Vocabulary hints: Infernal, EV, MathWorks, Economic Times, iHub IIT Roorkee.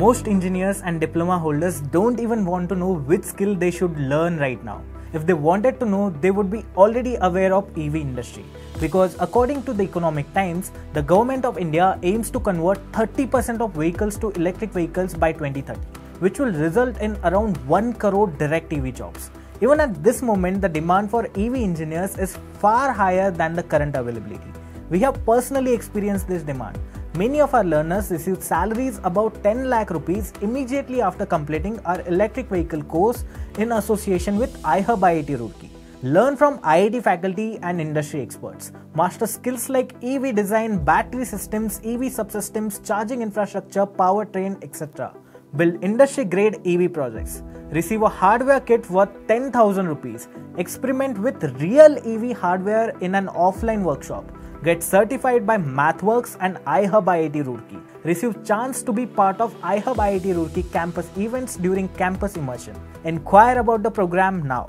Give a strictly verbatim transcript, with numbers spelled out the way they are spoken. Most engineers and diploma holders don't even want to know which skill they should learn right now. If they wanted to know, they would be already aware of E V industry. Because according to the Economic Times, the government of India aims to convert thirty percent of vehicles to electric vehicles by twenty thirty, which will result in around one crore direct E V jobs. Even at this moment, the demand for E V engineers is far higher than the current availability. We have personally experienced this demand. Many of our learners received salaries about ten lakh rupees immediately after completing our electric vehicle course in association with iHub I I T Roorkee. Learn from I I T faculty and industry experts. Master skills like E V design, battery systems, E V subsystems, charging infrastructure, powertrain, et cetera. Build industry-grade E V projects. Receive a hardware kit worth ten thousand rupees. Experiment with real E V hardware in an offline workshop. Get certified by MathWorks and iHub I I T Roorkee. Receive chance to be part of iHub I I T Roorkee campus events during campus immersion. Inquire about the program now.